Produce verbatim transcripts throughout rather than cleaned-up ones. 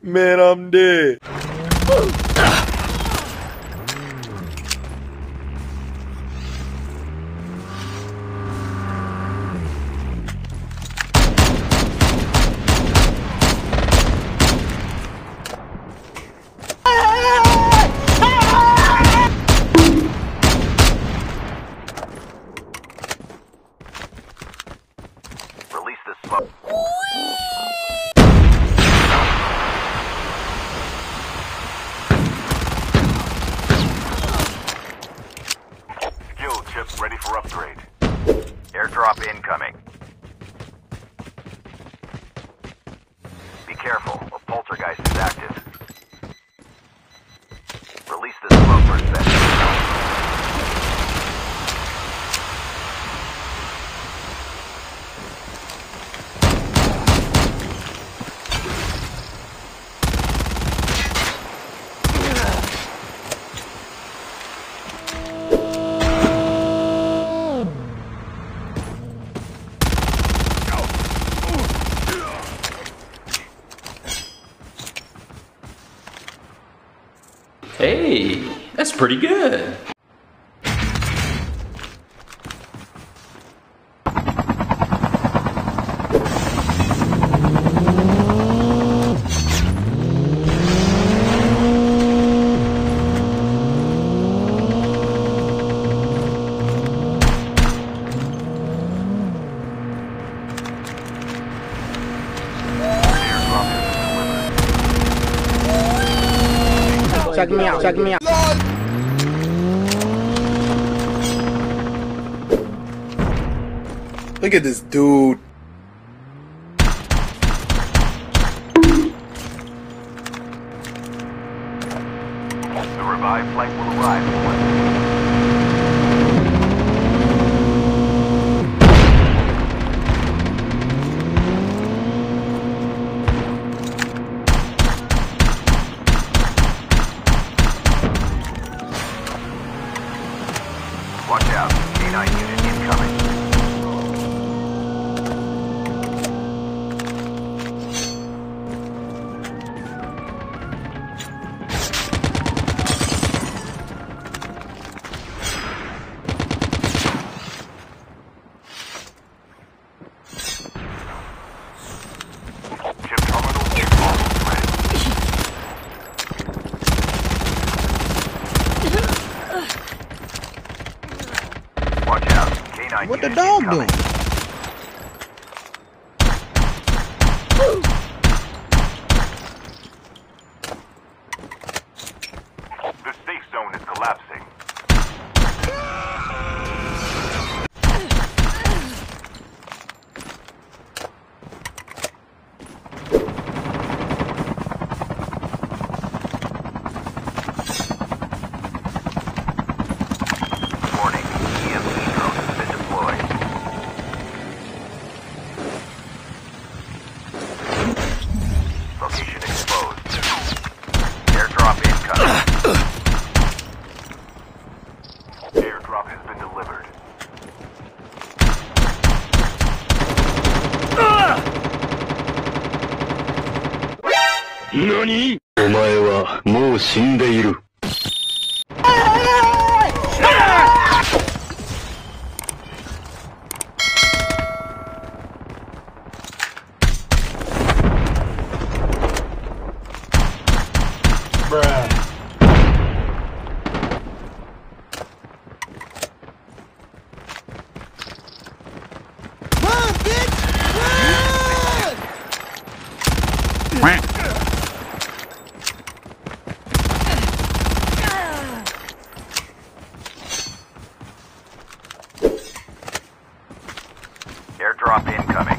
Man, I'm dead. Release this smoke. Skill chip ready for upgrade. Airdrop incoming. Be careful, a poltergeist is active. Release this smoke for a second. Hey, that's pretty good. Check me out, check me out. Look at this dude. The revived flight will arrive in one minute. Watch out, K nine unit incoming. Chip terminal is all ready. Watch out, K nine. What the dog doing? The safe zone is collapsing. Location exposed. Airdrop incoming. Airdrop has been delivered. Nani? Omae wa mou shindeiru. Airdrop incoming.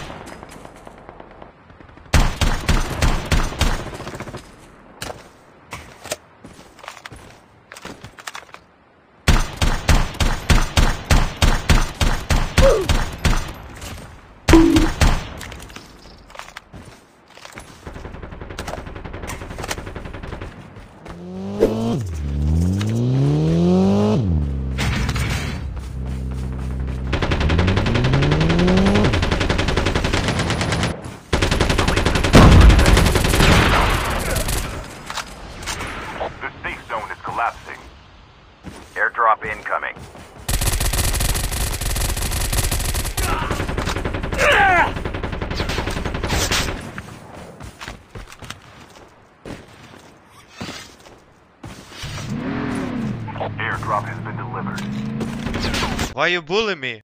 Why you bully me?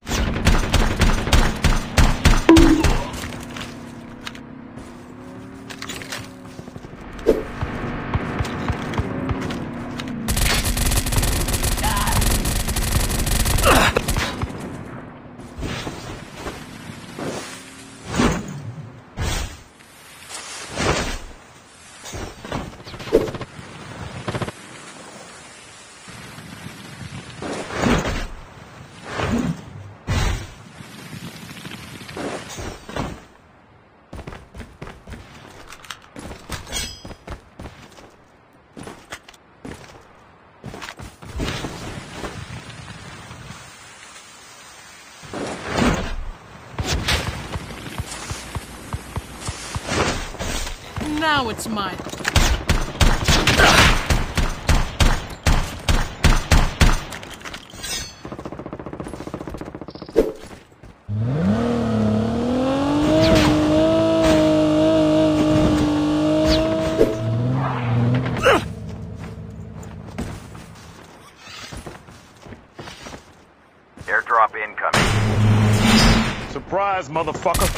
Now it's mine. Airdrop incoming. Surprise, motherfucker.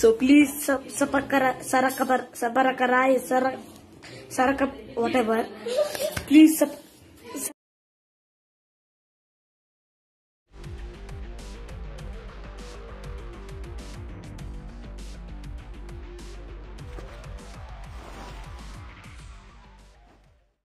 So please sub subakara sarakabar sabarakarai sarak sarakap whatever. Please sub